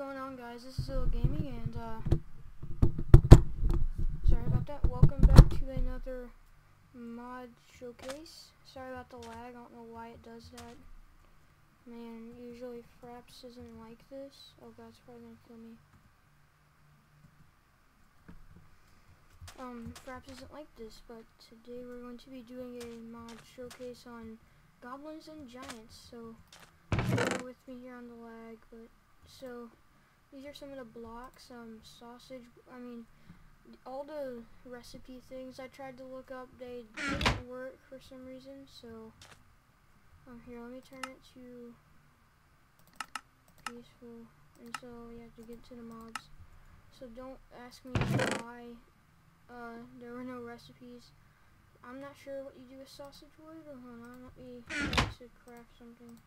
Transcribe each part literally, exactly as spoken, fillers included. going on, guys? This is LittleGaming, and uh, sorry about that. Welcome back to another mod showcase. Sorry about the lag. I don't know why it does that. Man, usually Fraps isn't like this. Oh god, it's probably gonna kill me. Um, Fraps isn't like this, but today we're going to be doing a mod showcase on goblins and giants. So, bear with me here on the lag, but so these are some of the blocks. Um, sausage. I mean, all the recipe things I tried to look up, they didn't work for some reason. So, um, here, let me turn it to peaceful, and so you have to get to the mobs. So don't ask me why. Uh, there were no recipes. I'm not sure what you do with sausage wood. Hold on, let me try to craft something.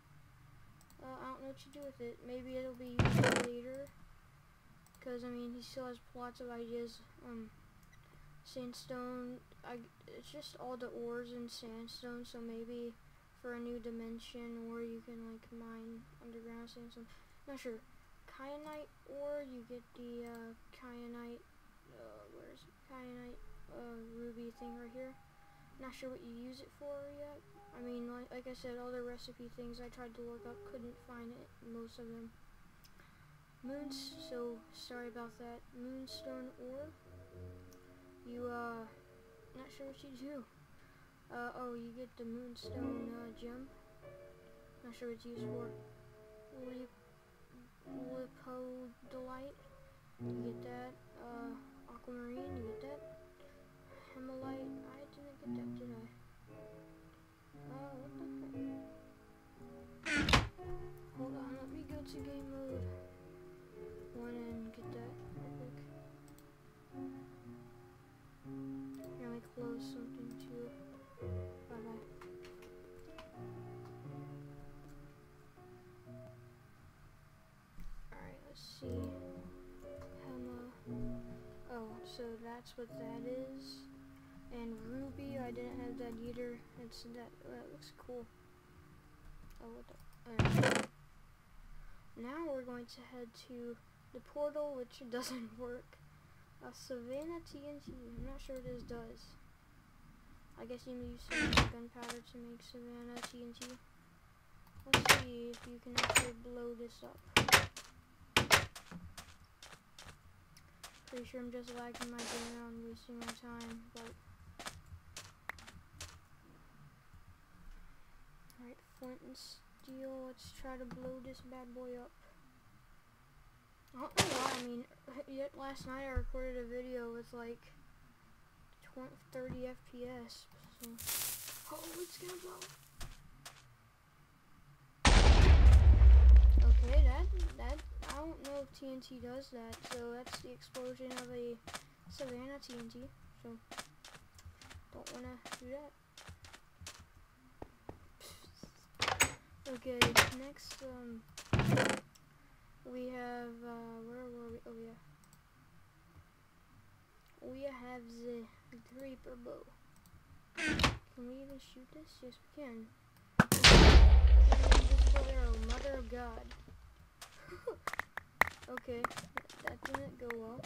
Uh, I don't know what you do with it. Maybe it'll be useful later. Because, I mean, he still has lots of ideas. Um, sandstone. I, it's just all the ores in sandstone, so maybe for a new dimension, or you can, like, mine underground sandstone. Not sure. Kyanite ore, you get the, uh, kyanite. Uh, where's kyanite uh, ruby thing right here. Not sure what you use it for yet. I mean, like, like I said, all the recipe things I tried to look up, couldn't find it, most of them. Moons, so sorry about that. Moonstone ore. You, uh, not sure what you do. Uh, oh, you get the moonstone uh, gem. Not sure what it's used for. Lipodolite. You get that. Uh, Aquamarine, you get that. Himalite, I didn't get that, did I? Oh, what the heck? Hold on, let me go to game mode one and get that real quick. Here, let me close something too. Bye bye. Alright, let's see. So that's what that is. And ruby, I didn't have that either. It's that, that looks cool. Oh, what the, uh, now we're going to head to the portal, which doesn't work. A uh, Savannah T N T. I'm not sure what this does. I guess you need some gunpowder to make Savannah T N T. Let's see if you can actually blow this up. Pretty sure I'm just lagging my game out and wasting my time, but alright, flint and steel, let's try to blow this bad boy up. I don't know why, I mean, yet last night I recorded a video with like thirty F P S, so, oh, it's gonna blow. Okay, that, that, I don't know if T N T does that, so that's the explosion of a Savannah T N T, so don't want to do that. Okay, next, um, we have, uh, where were we, oh yeah, we have the Reaper Bow. Can we even shoot this? Yes, we can. Invisible arrow, mother of god. Okay, that didn't go well.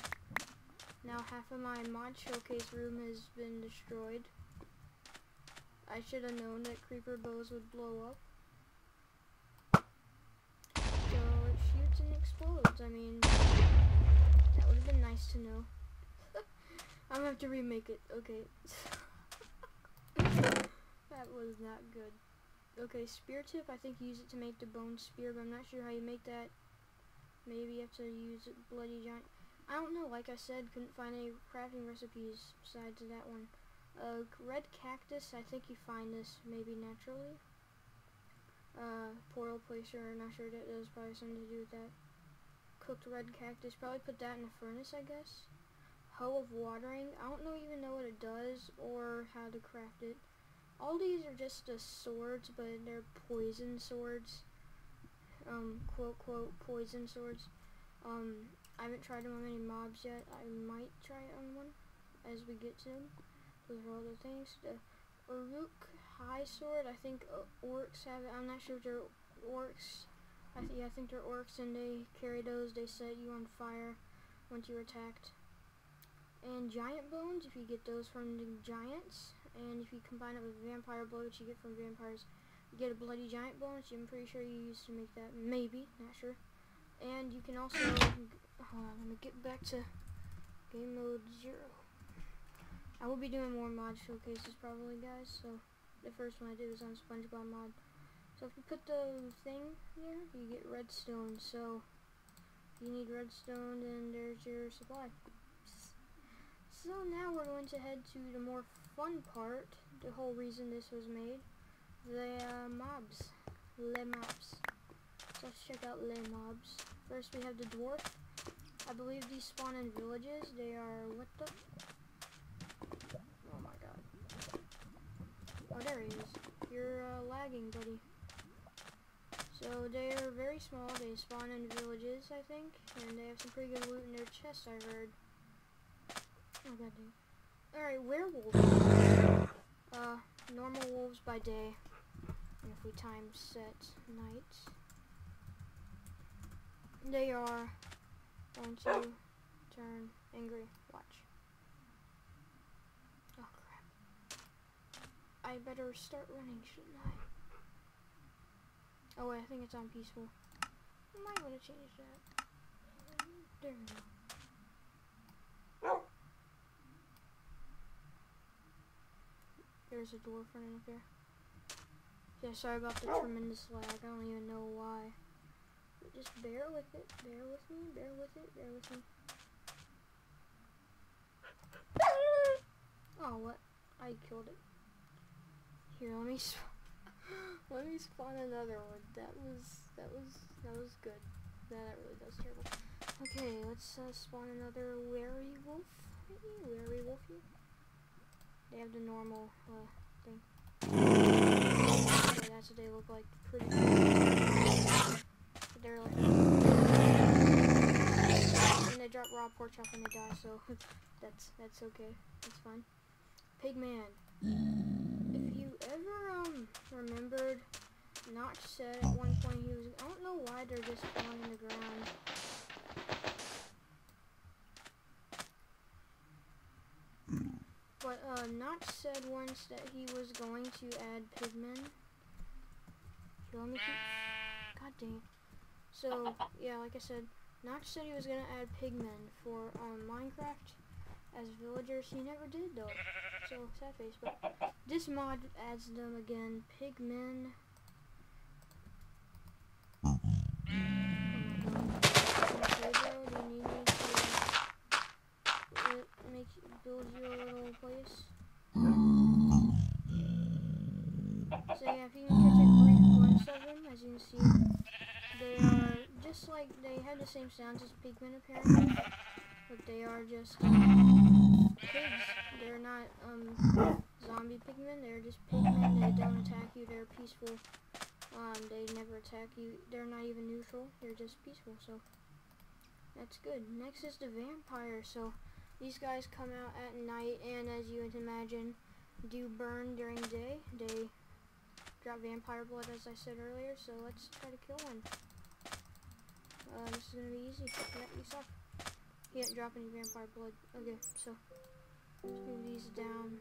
Now half of my mod showcase room has been destroyed. I should have known that creeper bows would blow up. So it shoots and explodes. I mean, that would have been nice to know. I'm gonna have to remake it. Okay. That was not good. Okay, spear tip, I think you use it to make the bone spear, but I'm not sure how you make that. Maybe you have to use bloody giant. I don't know, like I said, couldn't find any crafting recipes besides that one. Uh, red cactus, I think you find this maybe naturally. Uh, portal placer, not sure that does, probably something to do with that. Cooked red cactus, probably put that in a furnace, I guess. Hoe of watering, I don't know even know what it does or how to craft it. All these are just the swords, but they're poison swords. Um, quote, quote, poison swords. Um, I haven't tried them on any mobs yet. I might try it on one as we get to them. Those are all the things. The Uruk-hai sword, I think uh, orcs have it. I'm not sure if they're orcs. I th yeah, I think they're orcs, and they carry those. They set you on fire once you're attacked. And giant bones, if you get those from the giants, and if you combine it with vampire blood, which you get from vampires, you get a bloody giant bone, which I'm pretty sure you used to make that. Maybe, not sure. And you can also, hold on, let me get back to game mode zero. I will be doing more mod showcases probably, guys, so the first one I did was on SpongeBob mod. So if you put the thing here, you get redstone, so you need redstone, and there's your supply. So now we're going to head to the more fun part, the whole reason this was made, the uh, mobs, le mobs. So let's check out le mobs. First we have the dwarf. I believe these spawn in villages. They are, what the? Oh my god. Oh, there he is. You're uh, lagging, buddy. So they are very small. They spawn in villages, I think, and they have some pretty good loot in their chests, I've heard. Oh god damn. Alright, werewolves. Uh, normal wolves by day. And if we time set night, they are going to turn angry. Watch. Oh crap. I better start running, shouldn't I? Oh wait, I think it's on peaceful. I might want to change that. There we go. There's a dwarf running up there. Yeah, sorry about the tremendous lag. I don't even know why. But just bear with it. Bear with me. Bear with it. Bear with me. Oh, what? I killed it. Here, let me sp let me spawn another one. That was that was that was good. Nah, that really was terrible. Okay, let's uh, spawn another werewolf. Werewolfy. They have the normal uh, thing. Okay, that's what they look like. Pretty cool. But they're like, and they drop raw pork chop and they die, so that's that's okay. That's fine. Pigman. If you ever um remembered, Notch said at one point he was. I don't know why they're just falling in the ground. But uh, Notch said once that he was going to add pigmen. So let me keep. God dang. So yeah, like I said, Notch said he was gonna add pigmen for um, Minecraft as villagers. He never did though. So sad face. But this mod adds them again. Pigmen. Oh my god. Do you need me to make you build your little place? So yeah, if you can catch a brief glimpse of them, as you can see, they are just like, they have the same sounds as pigmen apparently, but they are just um, pigs. They're not um, zombie pigmen, they're just pigmen. They don't attack you, they're peaceful. Um, they never attack you, they're not even neutral, they're just peaceful, so that's good. Next is the vampire, so these guys come out at night and, as you would imagine, do burn during the day. They drop vampire blood, as I said earlier, so let's try to kill one. Uh, this is going to be easy. Yeah, you suck. He didn't drop any vampire blood. Okay, so let's move these down.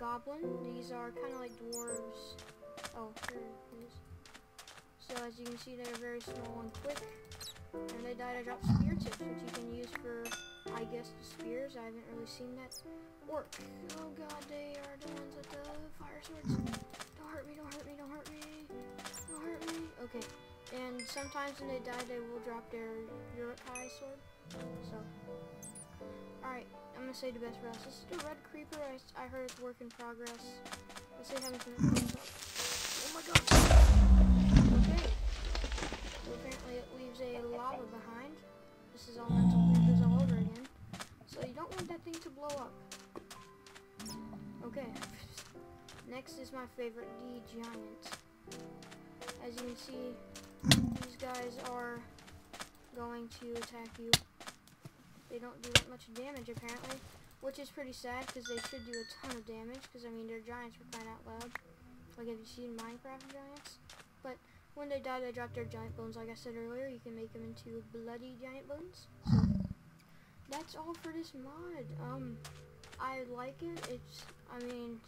Goblin. These are kind of like dwarves. Oh, there it is. So as you can see, they are very small and quick. And they die to drop spear tips, which you can use for, I guess, the spears. I haven't really seen that. Orc. Oh god, they are the ones with the fire swords. Don't hurt me, don't hurt me, don't hurt me. Don't hurt me. Okay. And sometimes when they die, they will drop their Uruk-hai sword. So. Alright, I'm going to say the best for us. This is the red creeper. I, I heard it's work in progress. Let's see how this comes up. Oh my god. Okay. So apparently it leaves a lava behind. This is all mental creepers all over again. So you don't want that thing to blow up. Okay. Next is my favorite, the giant. As you can see, these guys are going to attack you. They don't do that much damage apparently, which is pretty sad because they should do a ton of damage because, I mean, they're giants for crying out loud. Like, have you seen Minecraft giants? But When they die, they drop their giant bones. Like I said earlier, you can make them into bloody giant bones. So that's all for this mod. Um, I like it. It's, I mean,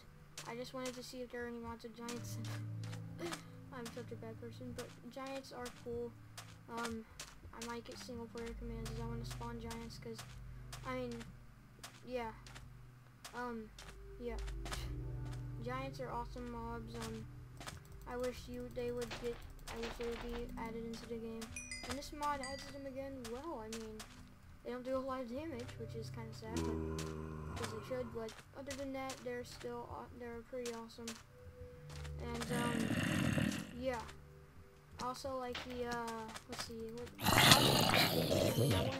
I just wanted to see if there are any mods of giants. I'm such a bad person, but giants are cool. Um, I might get single player commands as I want to spawn giants, because, I mean, yeah. Um, yeah. Giants are awesome mobs. Um, I wish you they would get, I wish they would be added into the game. And this mod adds them again well. I mean, they don't do a lot of damage, which is kind of sad, because they should, but other than that, they're still, they're pretty awesome. And, um, yeah. Also, like the, uh, let's see, what, I, wanted,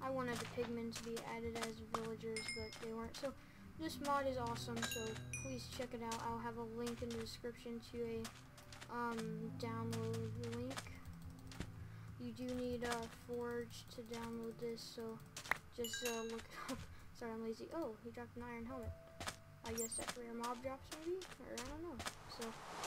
I wanted the pigmen to be added as villagers, but they weren't, so this mod is awesome, so please check it out. I'll have a link in the description to a, um, download link. You do need, uh, Forge to download this, so just, uh, look it up. Sorry, I'm lazy. Oh, he dropped an iron helmet. I guess that's where your mob drops, maybe? Or, I don't know, so...